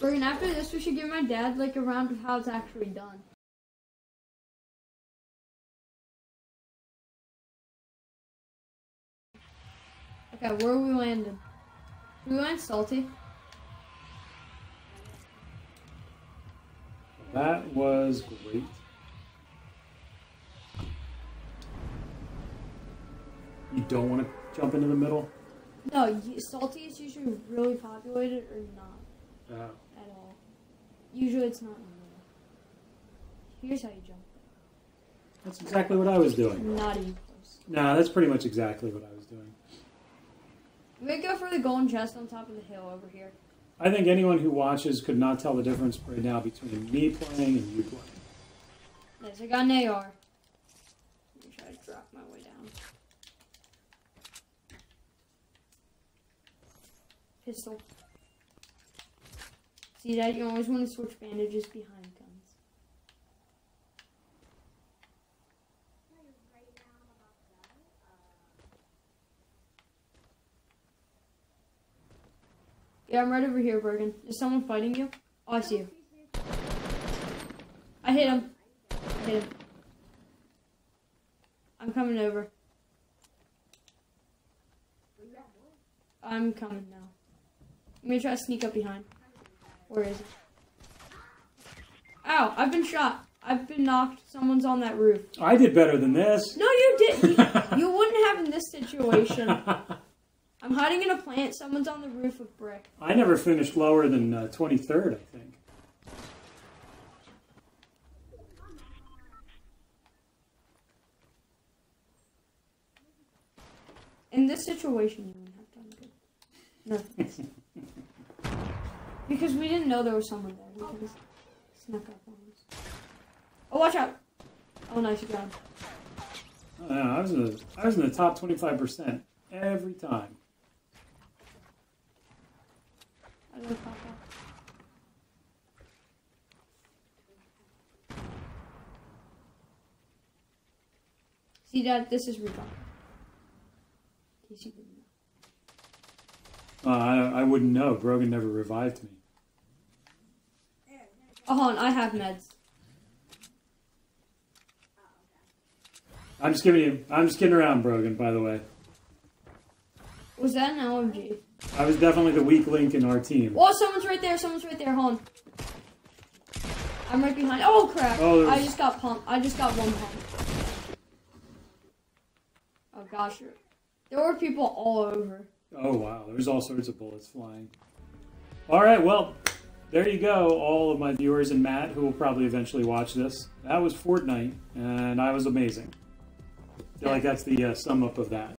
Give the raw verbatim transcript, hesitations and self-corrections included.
Bergen, after this, we should give my dad like a round of how it's actually done. Okay, where are we landing? Should we land Salty? That was great. You don't want to jump into the middle? No, Salty is usually really populated or not. Uh, at all. Usually it's not in the middle. Here's how you jump. That's exactly what I was doing. Not even close. Nah, that's pretty much exactly what I was doing. We could go for the golden chest on top of the hill over here. I think anyone who watches could not tell the difference right now between me playing and you playing. Yes, I got an A R. Let me try to drop my way down. Pistol. See that? You always want to switch bandages behind guns. Yeah, I'm right over here, Bergen. Is someone fighting you? Oh, I see you. I hit him. I hit him. I'm coming over. I'm coming now. Let me try to sneak up behind. Where is it? Ow, I've been shot. I've been knocked. Someone's on that roof. I did better than this. No, you didn't. You wouldn't have in this situation. I'm hiding in a plant. Someone's on the roof of brick. I never finished lower than uh, twenty-third, I think. In this situation, you wouldn't have done good. Nothing. Because we didn't know there was someone there. We just snuck up on us. Oh, watch out! Oh, nice, you got him. Oh, no, I was in the, I was in the top twenty-five percent every time. I don't pop up. See, Dad, this is recon. In case you didn't know. Uh, I, I wouldn't know. Brogan never revived me. Oh, and I have meds. I'm just giving you. I'm just kidding around, Brogan. By the way. Was that an L M G? I was definitely the weak link in our team. Oh, someone's right there. Someone's right there. Hold on. I'm right behind. Oh, crap. Oh, was... I just got pumped. I just got one pump. Oh, gosh. There were people all over. Oh, wow. There's all sorts of bullets flying. All right. Well, there you go, all of my viewers and Matt, who will probably eventually watch this. That was Fortnite, and I was amazing. I feel like that's the uh, sum up of that.